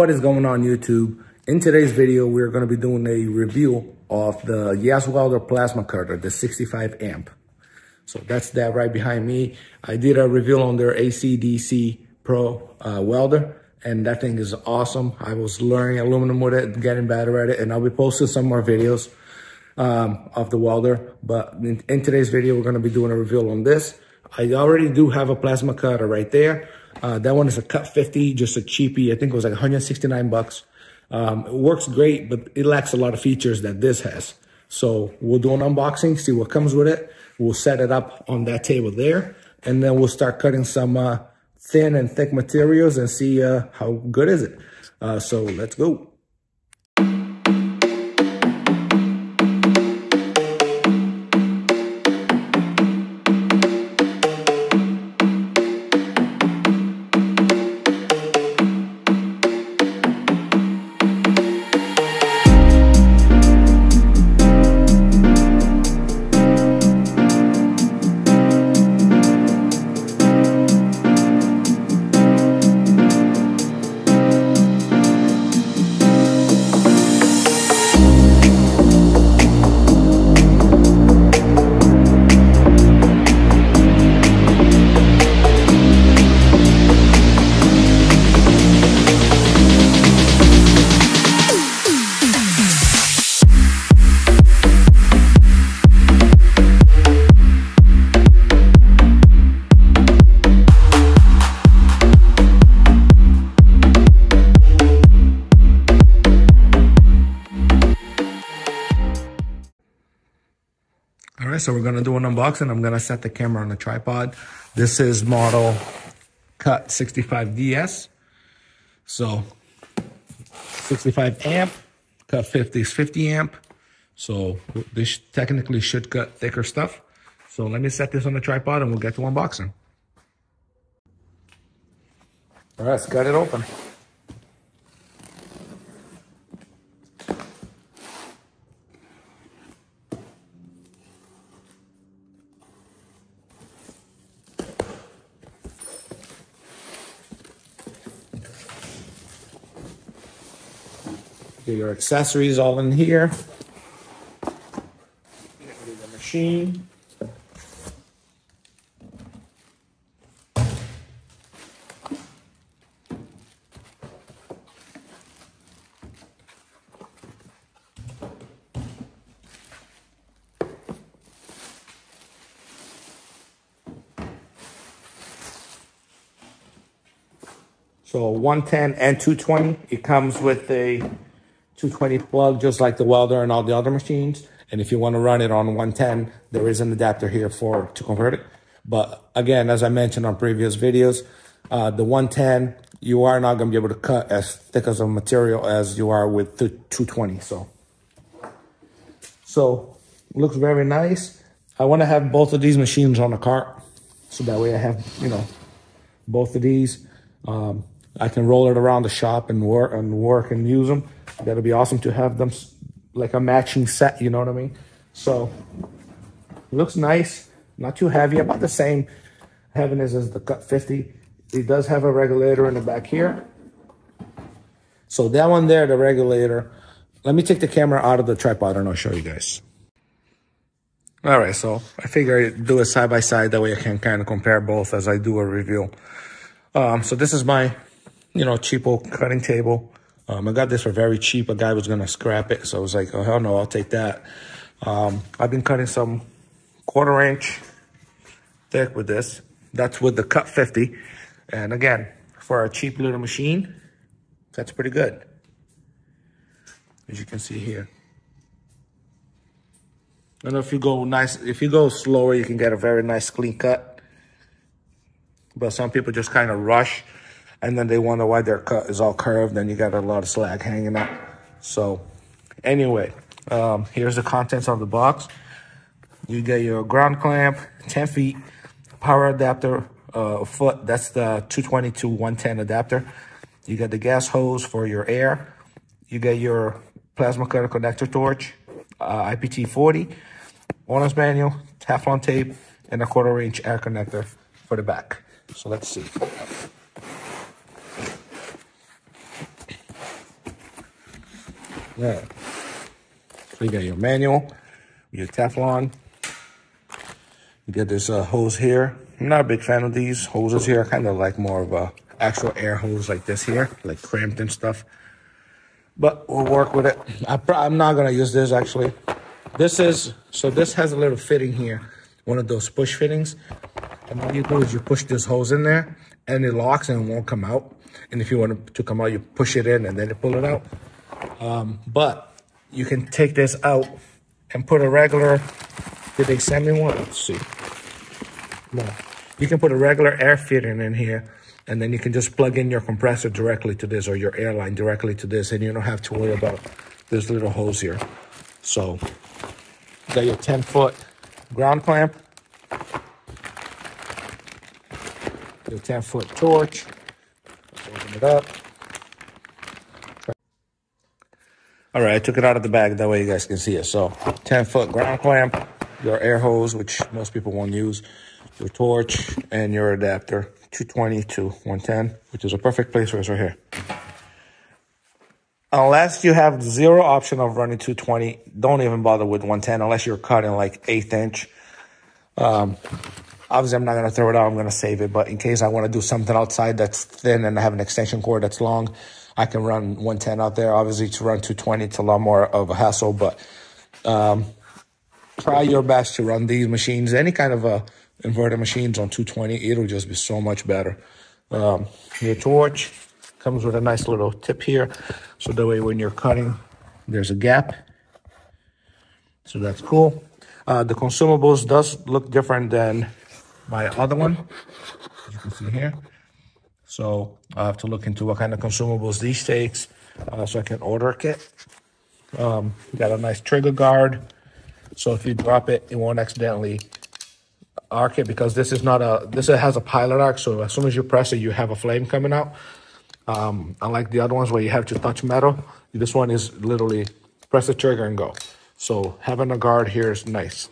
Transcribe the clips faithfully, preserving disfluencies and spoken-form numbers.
What is going on, YouTube? In today's video, we're going to be doing a review of the YesWelder plasma cutter, the sixty-five amp. So that's that right behind me. I did a review on their A C D C pro uh, welder, and that thing is awesome. I was learning aluminum with it, getting better at it, and I'll be posting some more videos um, of the welder. But in, in today's video, we're going to be doing a review on this. I already do have a plasma cutter right there. Uh, that one is a cut fifty, just a cheapie. I think it was like one hundred sixty-nine bucks. Um, it works great, but it lacks a lot of features that this has. So we'll do an unboxing, see what comes with it. We'll set it up on that table there, and then we'll start cutting some uh, thin and thick materials and see uh, how good is it. Uh, so let's go. So we're gonna do an unboxing. I'm gonna set the camera on a tripod. This is model cut sixty-five D S. So sixty-five amp, cut fifty is fifty amp. So this technically should cut thicker stuff. So let me set this on a tripod and we'll get to unboxing. All right, let's cut it open. Your accessories all in here. The machine. So one ten and two twenty. It comes with a two twenty plug, just like the welder and all the other machines. And if you want to run it on one ten, there is an adapter here for to convert it. But again, as I mentioned on previous videos, uh, the one ten, you are not going to be able to cut as thick as a material as you are with the two twenty. So, so looks very nice. I want to have both of these machines on a cart, so that way I have, you know, both of these. Um, I can roll it around the shop and work and work and use them. That'll be awesome to have them like a matching set, you know what I mean? So, looks nice, not too heavy, about the same heaviness as the cut fifty. It does have a regulator in the back here. So that one there, the regulator. Let me take the camera out of the tripod and I'll show you guys. All right, so I figure I'd do it side by side, that way I can kind of compare both as I do a review. Um, so this is my, you know, cheapo cutting table. Um, I got this for very cheap. A guy was going to scrap it. So I was like, oh, hell no, I'll take that. Um, I've been cutting some quarter inch thick with this. That's with the cut fifty. And again, for a cheap little machine, that's pretty good. As you can see here. And if you go nice, if you go slower, you can get a very nice clean cut. But some people just kind of rush, and then they wonder why their cut is all curved and you got a lot of slack hanging up. So anyway, um, here's the contents of the box. You get your ground clamp, ten feet, power adapter, uh, foot. That's the two twenty to one ten adapter. You get the gas hose for your air. You get your plasma cutter connector torch, uh, I P T forty, owner's manual, Teflon tape, and a quarter inch air connector for the back. So let's see. Yeah. So you got your manual, your Teflon. You get this uh, hose here. I'm not a big fan of these hoses here. I kind of like more of a actual air hose like this here, like cramped and stuff. But we'll work with it. I pro I'm not gonna use this actually. This is, so this has a little fitting here, one of those push fittings. And all you do is you push this hose in there and it locks and it won't come out. And if you want it to come out, you push it in and then you pull it out. Um, but you can take this out and put a regular, did they send me one? Let's see. No. You can put a regular air fitting in here and then you can just plug in your compressor directly to this or your air line directly to this and you don't have to worry about this little hose here. So, you got your ten foot ground clamp, your ten foot torch. Let's open it up. All right, I took it out of the bag, that way you guys can see it. So, ten foot ground clamp, your air hose, which most people won't use, your torch, and your adapter, two twenty to one ten, which is a perfect place for us right here. Unless you have zero option of running two twenty, don't even bother with one ten unless you're cutting like eighth inch. Um, obviously, I'm not going to throw it out. I'm going to save it. But in case I want to do something outside that's thin and I have an extension cord that's long, I can run one ten out there. Obviously, to run two twenty, it's a lot more of a hassle. But um, try your best to run these machines, any kind of a inverter machines on two twenty. It'll just be so much better. Um, your torch comes with a nice little tip here. So that way when you're cutting, there's a gap. So that's cool. Uh, the consumables does look different than my other one, as you can see here. So I have to look into what kind of consumables these takes uh, so I can order a kit. Um, got a nice trigger guard. So if you drop it, it won't accidentally arc it because this is not a, this has a pilot arc. So as soon as you press it, you have a flame coming out. Um, unlike the other ones where you have to touch metal, this one is literally press the trigger and go. So having a guard here is nice.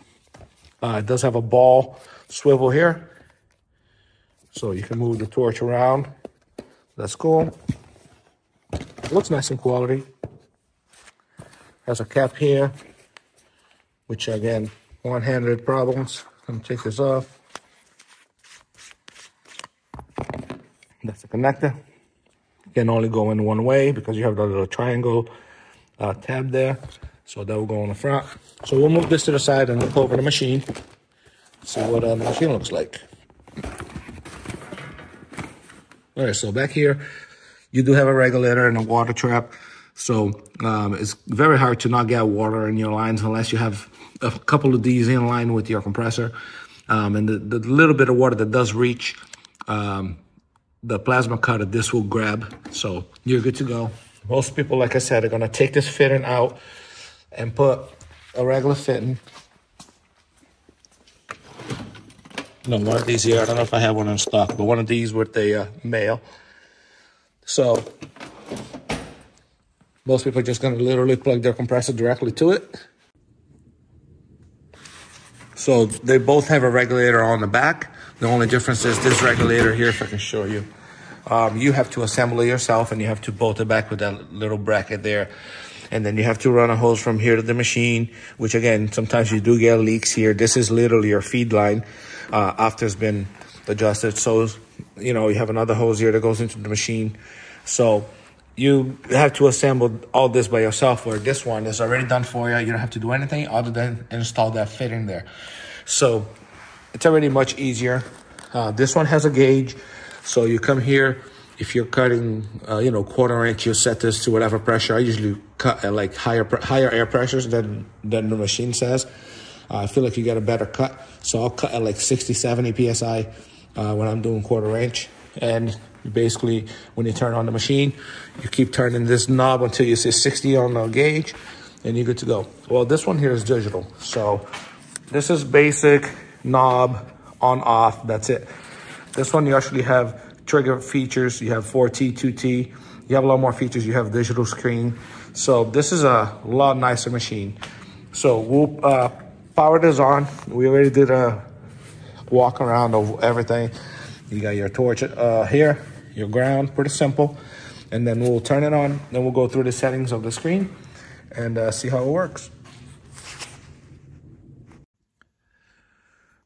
Uh, it does have a ball swivel here. So you can move the torch around. That's cool. It looks nice in quality. Has a cap here, which again, one-handed problems. Let me take this off. That's the connector. Can only go in one way because you have the little triangle uh, tab there. So that will go on the front. So we'll move this to the side and look over the machine. See what uh, the machine looks like. All right, so back here, you do have a regulator and a water trap. So um, it's very hard to not get water in your lines unless you have a couple of these in line with your compressor. Um, and the, the little bit of water that does reach, um, the plasma cutter, this will grab, so you're good to go. Most people, like I said, are gonna take this fitting out and put a regular fitting. No, one of these here, I don't know if I have one in stock, but one of these with the uh, male. So most people are just gonna literally plug their compressor directly to it. So they both have a regulator on the back. The only difference is this regulator here, if I can show you. Um, you have to assemble it yourself and you have to bolt it back with that little bracket there. And then you have to run a hose from here to the machine, which again, sometimes you do get leaks here. This is literally your feed line uh, after it's been adjusted. So, you know, you have another hose here that goes into the machine. So you have to assemble all this by yourself, where this one is already done for you. You don't have to do anything other than install that fit in there. So it's already much easier. Uh, this one has a gauge. So you come here, if you're cutting, uh, you know, quarter inch, you set this to whatever pressure. I usually cut at like higher higher air pressures than, than the machine says. Uh, I feel like you get a better cut. So I'll cut at like sixty, seventy P S I uh, when I'm doing quarter inch. And basically, when you turn on the machine, you keep turning this knob until you see sixty on the gauge, and you're good to go. Well, this one here is digital. So this is basic. Knob on off, that's it. This one you actually have trigger features. You have four T, two T. You have a lot more features. You have digital screen. So this is a lot nicer machine. So we'll uh, power this on. We already did a walk around of everything. You got your torch uh, here, your ground, pretty simple. And then we'll turn it on. Then we'll go through the settings of the screen and uh, see how it works.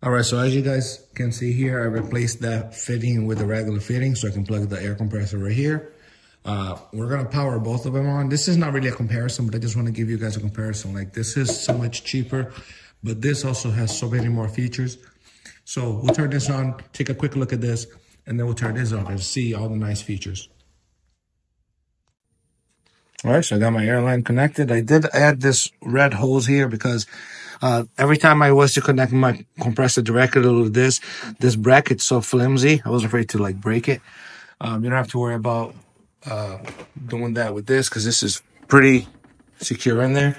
All right, so as you guys can see here, I replaced that fitting with a regular fitting so I can plug the air compressor right here. Uh, we're gonna power both of them on. This is not really a comparison, but I just wanna give you guys a comparison. Like, this is so much cheaper, but this also has so many more features. So we'll turn this on, take a quick look at this, and then we'll turn this on and see all the nice features. All right, so I got my airline connected. I did add this red hose here because uh, every time I was to connect my compressor directly to this, this bracket's so flimsy, I was afraid to like break it. Um, you don't have to worry about uh, doing that with this because this is pretty secure in there.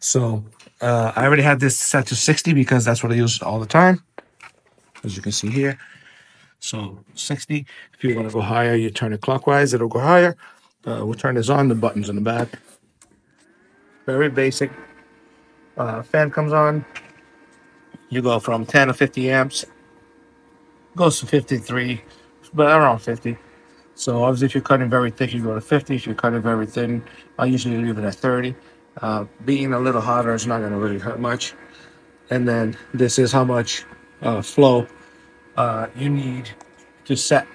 So uh, I already had this set to sixty because that's what I use all the time, as you can see here. So sixty, if you want to go higher, you turn it clockwise, it'll go higher. Uh, we'll turn this on, the buttons in the back. Very basic. Uh, fan comes on. You go from ten to fifty amps. Goes to fifty-three, but around fifty. So obviously if you're cutting very thick, you go to fifty. If you're cutting very thin, I usually leave it at thirty. Uh, being a little hotter is not going to really hurt much. And then this is how much uh, flow uh, you need to set.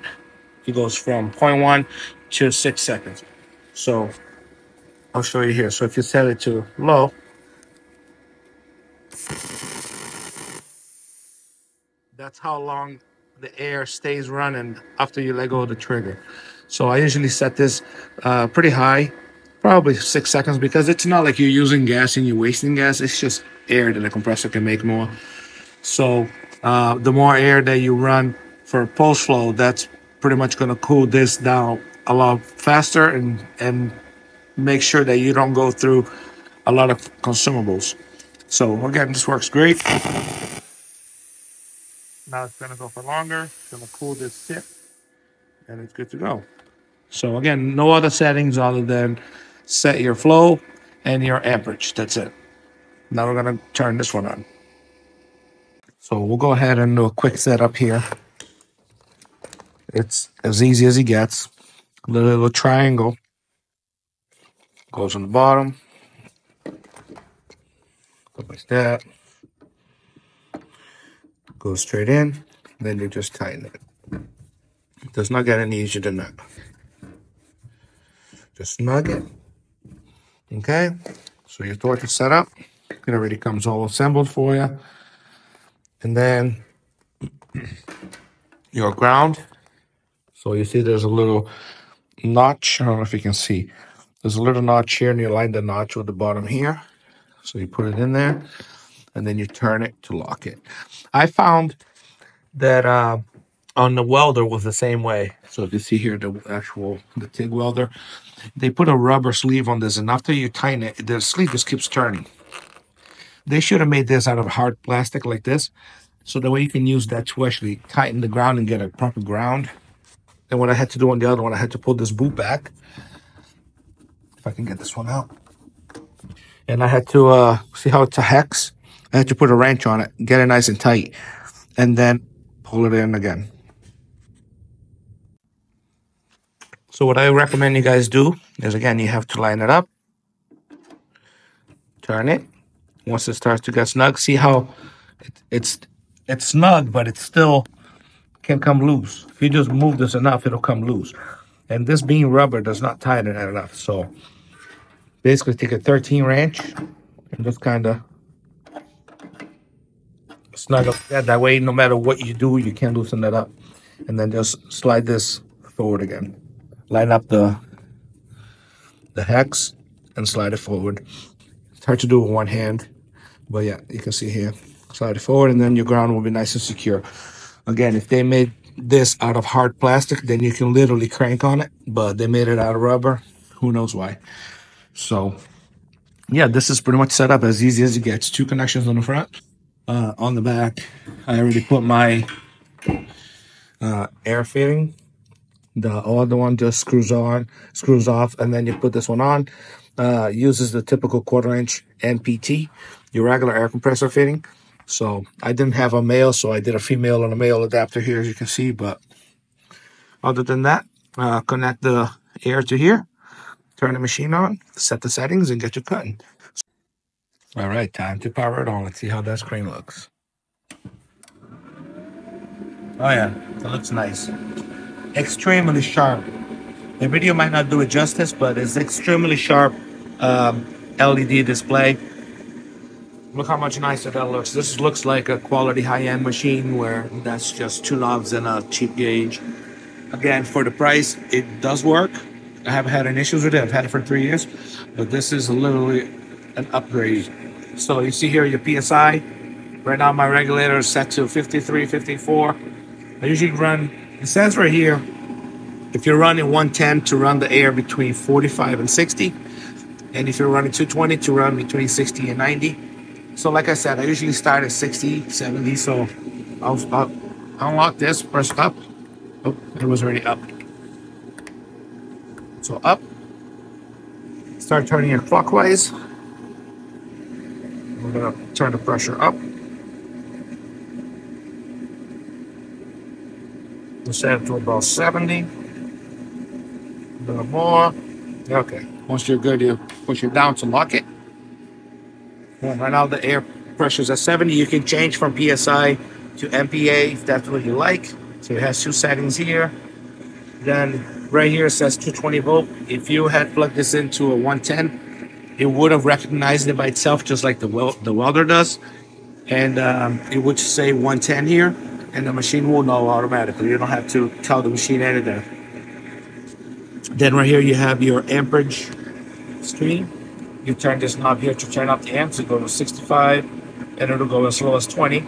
It goes from zero point one to six seconds. So I'll show you here. So if you set it to low, that's how long the air stays running after you let go of the trigger. So I usually set this uh, pretty high, probably six seconds, because it's not like you're using gas and you're wasting gas. It's just air that the compressor can make more. So uh, the more air that you run for pulse flow, that's pretty much gonna cool this down a lot faster and and make sure that you don't go through a lot of consumables. So again, this works great. Now it's gonna go for longer, it's gonna cool this tip, and it's good to go. So again, no other settings other than set your flow and your amperage, that's it. Now we're gonna turn this one on. So we'll go ahead and do a quick setup here. It's as easy as it gets. Little, little triangle goes on the bottom, goes like that, goes straight in, then you just tighten it. It does not get any easier than that. Just snug it. Okay, so your torch is set up, it already comes all assembled for you, and then your ground. So you see there's a little notch, I don't know if you can see, there's a little notch here, and you line the notch with the bottom here. So you put it in there and then you turn it to lock it. I found that uh, on the welder was the same way. So if you see here, the actual, the TIG welder, they put a rubber sleeve on this, and after you tighten it, the sleeve just keeps turning. They should have made this out of hard plastic like this. So the way you can use that to actually tighten the ground and get a proper ground. Then what I had to do on the other one, I had to pull this boot back. If I can get this one out. And I had to, uh, see how it's a hex? I had to put a wrench on it, get it nice and tight, and then pull it in again. So what I recommend you guys do is, again, you have to line it up, turn it. Once it starts to get snug, see how it, it's, it's snug, but it's still can come loose. If you just move this enough, it'll come loose. And this being rubber does not tighten it enough. So basically take a thirteen wrench and just kind of snug up that. That way, no matter what you do, you can't loosen that up. And then just slide this forward again. Line up the, the hex and slide it forward. It's hard to do with one hand, but yeah, you can see here. Slide it forward and then your ground will be nice and secure. Again, if they made this out of hard plastic, then you can literally crank on it, but they made it out of rubber. Who knows why? So, yeah, this is pretty much set up as easy as it gets. Two connections on the front. Uh, on the back, I already put my uh, air fitting. The other one just screws on, screws off, and then you put this one on. Uh, uses the typical quarter-inch N P T, your regular air compressor fitting. So I didn't have a male, so I did a female and a male adapter here, as you can see. But other than that, uh, connect the air to here. turn the machine on, set the settings, and get your cutting. All right, time to power it on. Let's see how that screen looks. Oh yeah, it looks nice. Extremely sharp. The video might not do it justice, but it's extremely sharp um, L E D display. Look how much nicer that looks. This looks like a quality high-end machine where that's just two knobs and a cheap gauge. Again, for the price, it does work. I haven't had any issues with it. I've had it for three years, but this is literally an upgrade. So you see here your P S I. Right now my regulator is set to fifty-three, fifty-four. I usually run, it says right here, if you're running one ten to run the air between forty-five and sixty. And if you're running two twenty to run between sixty and ninety. So like I said, I usually start at sixty, seventy, so I'll, I'll unlock this, press up. Oh, it was already up. So up, start turning it clockwise. We're gonna turn the pressure up. We'll set it to about seventy. A little more, okay. Once you're good, you push it down to lock it. Right now the air pressure is at seventy. You can change from P S I to M P A if that's what you like. So it has two settings here. Then right here it says two twenty volt. If you had plugged this into a one ten, it would have recognized it by itself, just like the wel the welder does. And um, it would say one ten here, and the machine will know automatically. You don't have to tell the machine anything. Then right here you have your amperage screen. You turn this knob here to turn up the amps. It'll go to sixty-five, and it'll go as low as twenty.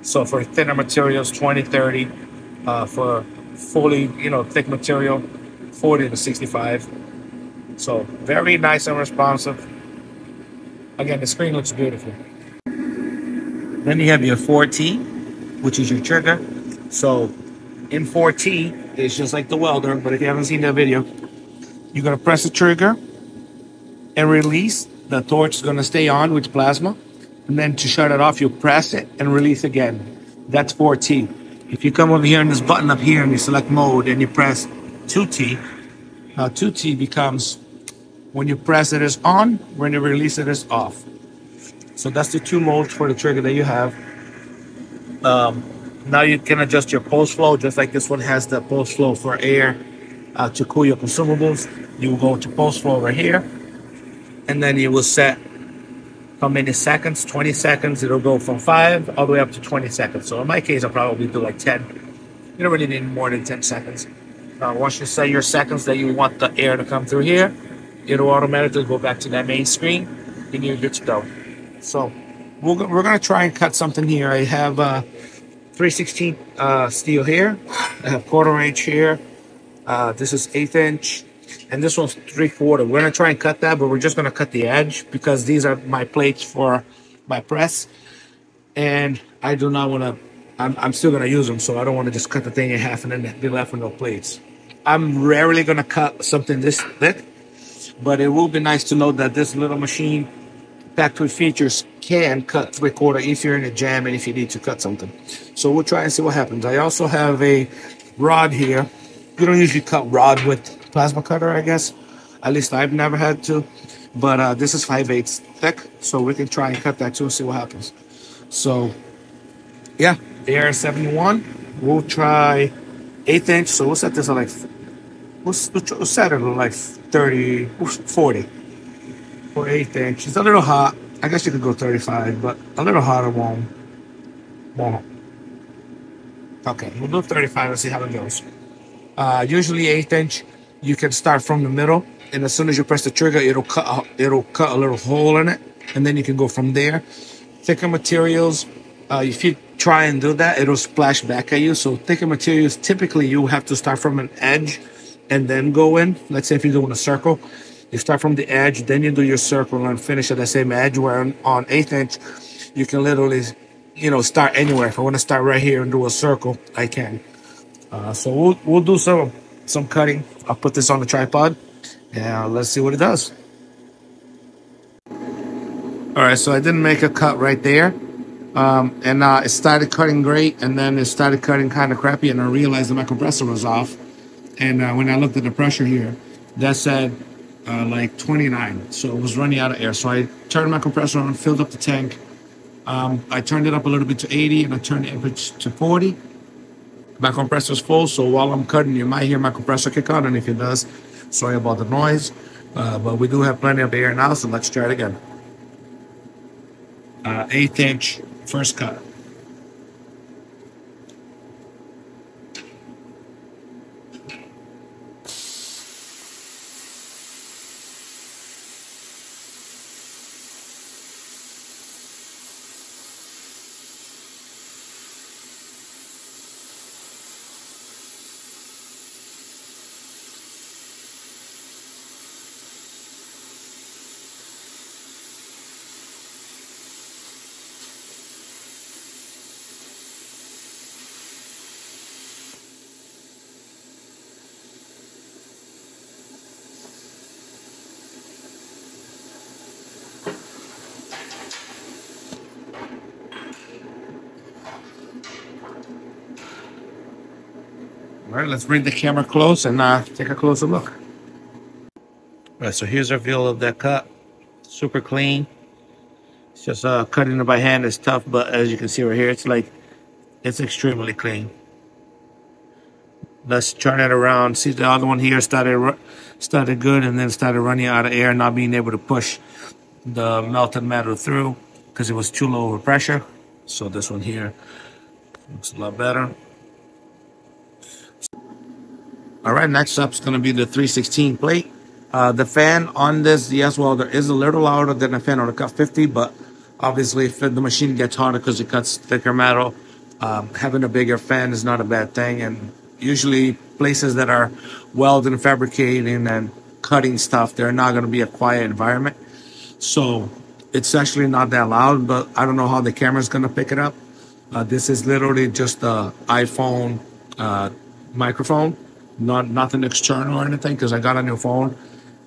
So for thinner materials, twenty, thirty. Uh, for fully, you know, thick material, forty to sixty-five. So very nice and responsive. Again, the screen looks beautiful. Then you have your four T, which is your trigger. So in four T, it's just like the welder, but if you haven't seen that video, you're gonna press the trigger and release. The torch is going to stay on with plasma, and then to shut it off you press it and release again. That's four T. If you come over here and this button up here and you select mode and you press two T, now two T becomes when you press it is on, when you release it is off. So that's the two modes for the trigger that you have. Um, now you can adjust your pulse flow, just like this one has the pulse flow for air uh, to cool your consumables. You go to pulse flow over here, and then you will set how many seconds, twenty seconds, it'll go from five all the way up to twenty seconds. So in my case, I'll probably do like ten. You don't really need more than ten seconds. Uh, once you set your seconds that you want the air to come through here, it'll automatically go back to that main screen and you're good to go. So we're, we're gonna try and cut something here. I have uh, three sixteen uh, steel here, I have quarter inch here, uh, this is eighth inch, and this one's three quarter. We're gonna try and cut that, but we're just gonna cut the edge because these are my plates for my press, and I do not wanna, I'm, I'm still gonna use them, so I don't wanna just cut the thing in half and then be left with no plates. I'm rarely gonna cut something this thick, but it will be nice to know that this little machine packed with features can cut three quarter if you're in a jam and if you need to cut something. So we'll try and see what happens. I also have a rod here. You don't usually cut rod with plasma cutter, I guess. At least I've never had to. But uh, this is five eighths thick, so we can try and cut that too and see what happens. So, yeah, A R seventy-one. We'll try eighth inch. So we'll set this at like, we'll, we'll set it at like thirty, forty for eighth inch. It's a little hot. I guess you could go thirty-five, but a little hotter won't. won't. Okay, we'll do thirty-five and see how it goes. Uh, usually eighth inch. You can start from the middle, and as soon as you press the trigger, it'll cut a, it'll cut a little hole in it, and then you can go from there. Thicker materials, uh, if you try and do that, it'll splash back at you. So thicker materials, typically you have to start from an edge and then go in. Let's say if you're doing a circle, you start from the edge, then you do your circle and finish at the same edge, where on, on eighth inch, you can literally, you know, start anywhere. If I want to start right here and do a circle, I can. Uh, so we'll, we'll do some, some cutting. I'll put this on the tripod and let's see what it does. All right, so I didn't make a cut right there. Um, and uh, it started cutting great, and then it started cutting kind of crappy, and I realized that my compressor was off. And uh, when I looked at the pressure here, that said uh, like twenty-nine, so it was running out of air. So I turned my compressor on, filled up the tank. Um, I turned it up a little bit to eighty, and I turned it to forty. My compressor's full, so while I'm cutting, you might hear my compressor kick on, and if it does, sorry about the noise. Uh, but we do have plenty of air now, so let's try it again. Uh, eighth inch, first cut. All right, let's bring the camera close and uh, take a closer look. All right, so here's a view of that cut. Super clean. It's just uh, cutting it by hand is tough, but as you can see right here, it's like, it's extremely clean. Let's turn it around. See, the other one here started, started good and then started running out of air, not being able to push the melted metal through because it was too low of pressure. So this one here looks a lot better. All right, next up is going to be the three sixteen plate. Uh, the fan on this YesWelder is a little louder than the fan on the Cut fifty, but obviously if the machine gets harder because it cuts thicker metal, um, having a bigger fan is not a bad thing. And usually places that are welding, fabricating, and cutting stuff, they're not going to be a quiet environment. So it's actually not that loud, but I don't know how the camera's going to pick it up. Uh, this is literally just the iPhone uh, microphone. Not nothing external or anything, because I got a new phone,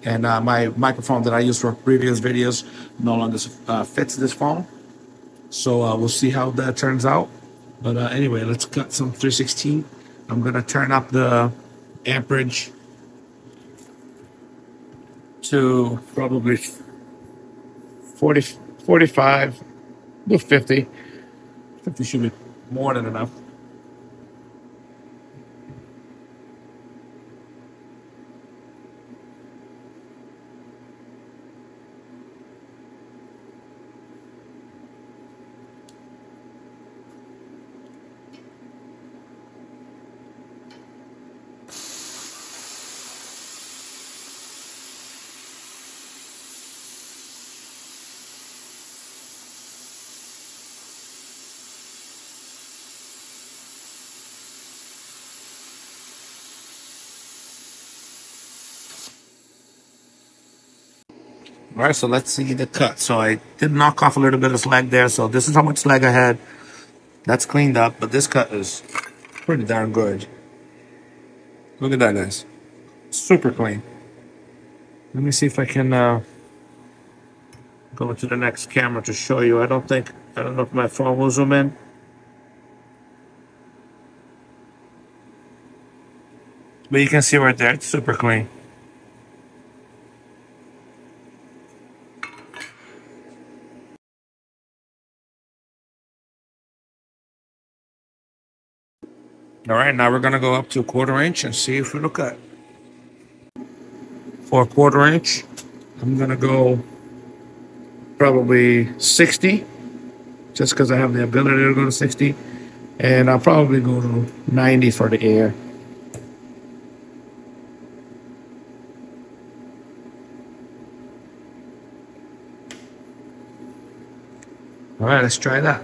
and uh, my microphone that I used for previous videos no longer uh, fits this phone. So uh, we'll see how that turns out. But uh, anyway, let's cut some three sixteen. I'm gonna turn up the amperage to probably forty, forty-five, to fifty. fifty should be more than enough. All right, so let's see the cut. So I did knock off a little bit of slag there. So this is how much slag I had. That's cleaned up, but this cut is pretty darn good. Look at that, guys. Super clean. Let me see if I can uh, go to the next camera to show you. I don't think, I don't know if my phone will zoom in. But you can see right there, it's super clean. All right, now we're gonna go up to a quarter inch and see if we look at. For a quarter inch, I'm gonna go probably sixty, just because I have the ability to go to sixty. And I'll probably go to ninety for the air. All right, let's try that.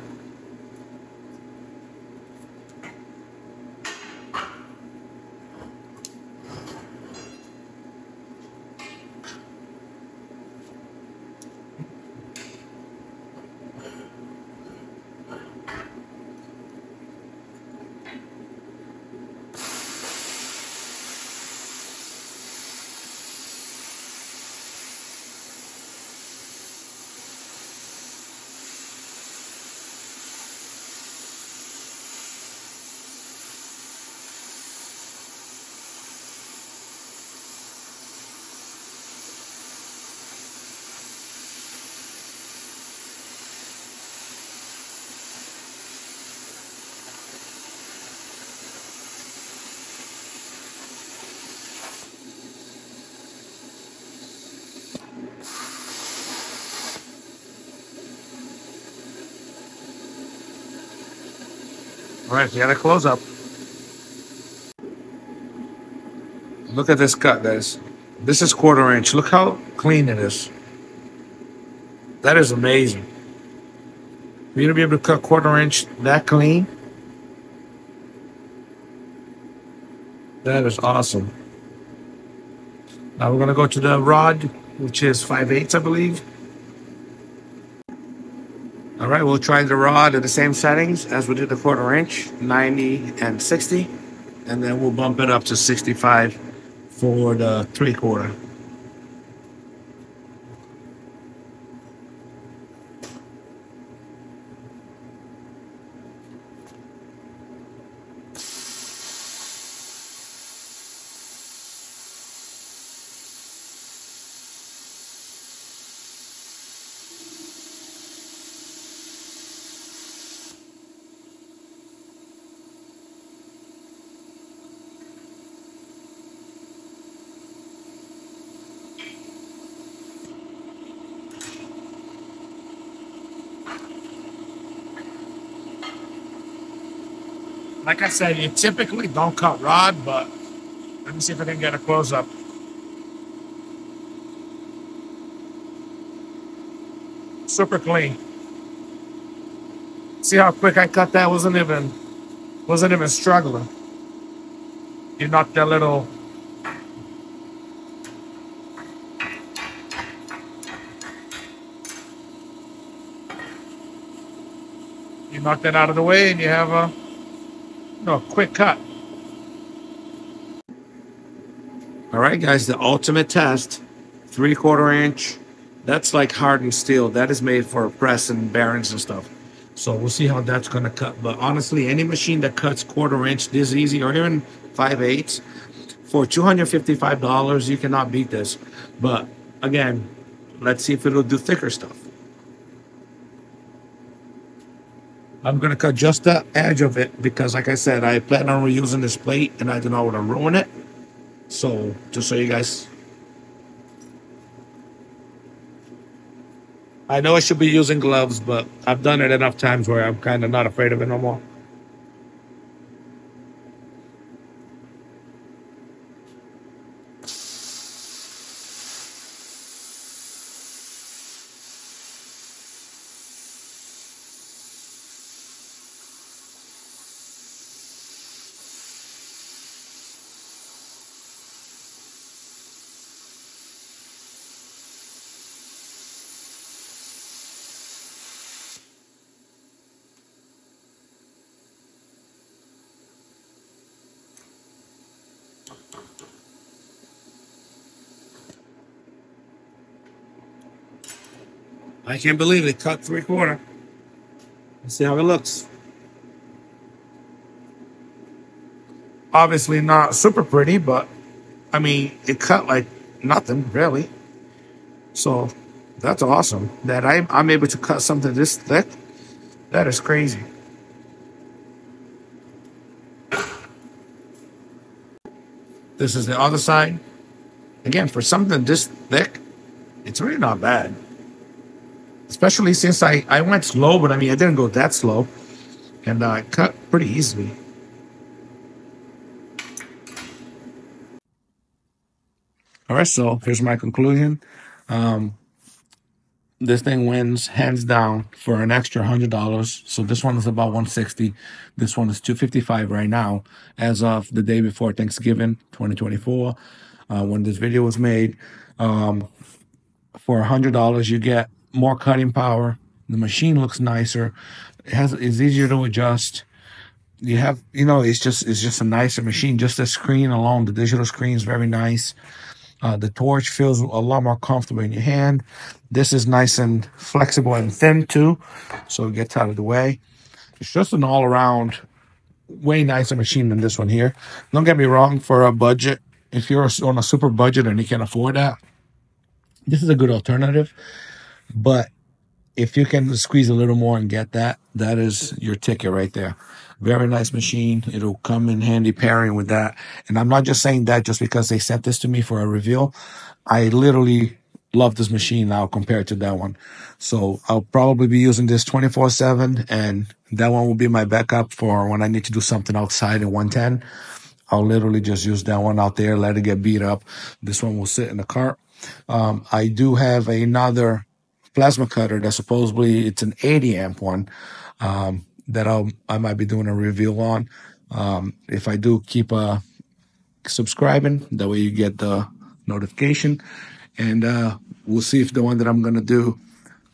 Alright, we got a close up. Look at this cut, guys. This is quarter inch. Look how clean it is. That is amazing. For you to be able to cut quarter inch that clean, that is awesome. Now we're going to go to the rod, which is five eighths, I believe. All right, we'll try the rod at the same settings as we did the quarter inch, ninety and sixty. And then we'll bump it up to sixty-five for the three quarter. Like I said, you typically don't cut rod, but let me see if I can get a close-up. Super clean. See how quick I cut that? Wasn't even, wasn't even struggling. You knocked that little... You knock that out of the way and you have a... No, quick cut. All right, guys, the ultimate test, three quarter inch. That's like hardened steel. That is made for pressing bearings and stuff. So we'll see how that's gonna cut. But honestly, any machine that cuts quarter inch this easy, or even five eighths, for two hundred fifty-five dollars, you cannot beat this. But again, let's see if it'll do thicker stuff. I'm gonna cut just the edge of it because, like I said, I plan on reusing this plate and I do not want to ruin it. So, just so you guys... I know I should be using gloves, but I've done it enough times where I'm kind of not afraid of it no more. I can't believe it. Cut three quarter. Let's see how it looks. Obviously not super pretty, but I mean, it cut like nothing really. So that's awesome that I'm, I'm able to cut something this thick. That is crazy. This is the other side. Again, for something this thick, it's really not bad. Especially since I, I went slow, but I mean, I didn't go that slow. And I uh, cut pretty easily. All right, so here's my conclusion. Um, this thing wins hands down for an extra one hundred dollars. So this one is about one hundred sixty dollars. This one is two hundred fifty-five dollars right now, as of the day before Thanksgiving twenty twenty-four, uh, when this video was made. Um, for one hundred dollars, you get more cutting power. The machine looks nicer. It has, it's easier to adjust. You have, you know, it's just, it's just a nicer machine. Just the screen alone, the digital screen is very nice. Uh, the torch feels a lot more comfortable in your hand. This is nice and flexible and thin too, so it gets out of the way. It's just an all around way nicer machine than this one here. Don't get me wrong, for a budget, if you're on a super budget and you can afford that, this is a good alternative. But if you can squeeze a little more and get that, that is your ticket right there. Very nice machine. It'll come in handy pairing with that. And I'm not just saying that just because they sent this to me for a review. I literally love this machine now compared to that one. So I'll probably be using this twenty-four seven, and that one will be my backup for when I need to do something outside in one ten. I'll literally just use that one out there, let it get beat up. This one will sit in the car. Um, I do have another plasma cutter that supposedly it's an eighty amp one um, that I'll, I might be doing a review on. Um, if I do, keep uh, subscribing. That way you get the notification. And uh, we'll see if the one that I'm going to do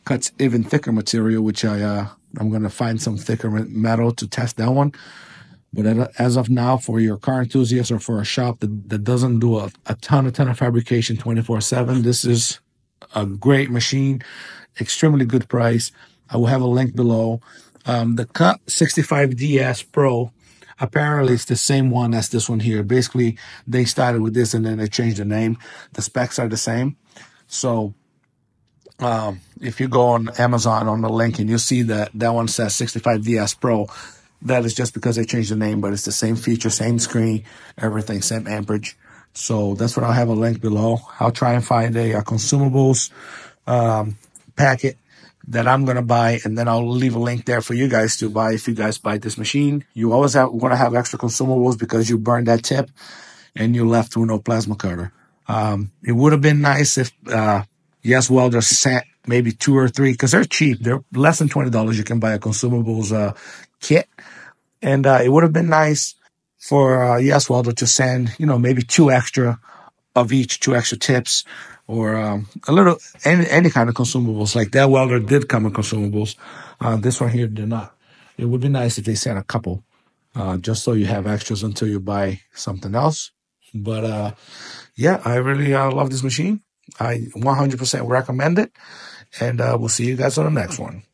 cuts even thicker material, which I, uh, I'm going to find some thicker metal to test that one. But as of now, for your car enthusiasts or for a shop that, that doesn't do a, a ton, a ton of fabrication twenty-four seven, this is a great machine, extremely good price. I will have a link below. Um, the Cut sixty-five D S Pro apparently is the same one as this one here. Basically, they started with this and then they changed the name. The specs are the same. So um, if you go on Amazon on the link and you see that that one says sixty-five D S Pro, that is just because they changed the name, but it's the same feature, same screen, everything, same amperage. So that's what I'll have a link below. I'll try and find a, a consumables um, packet that I'm going to buy, and then I'll leave a link there for you guys to buy. If you guys buy this machine, you always want to have extra consumables because you burned that tip and you left with no plasma cutter. Um, it would have been nice if uh, YesWelder sent maybe two or three, because they're cheap. They're less than twenty dollars. You can buy a consumables uh, kit, and uh, it would have been nice for uh, YesWelder to send, you know, maybe two extra of each, two extra tips, or um, a little, any, any kind of consumables. Like that welder did come in consumables. Uh, this one here did not. It would be nice if they sent a couple, uh, just so you have extras until you buy something else. But uh, yeah, I really uh, love this machine. I one hundred percent recommend it, and uh, we'll see you guys on the next one.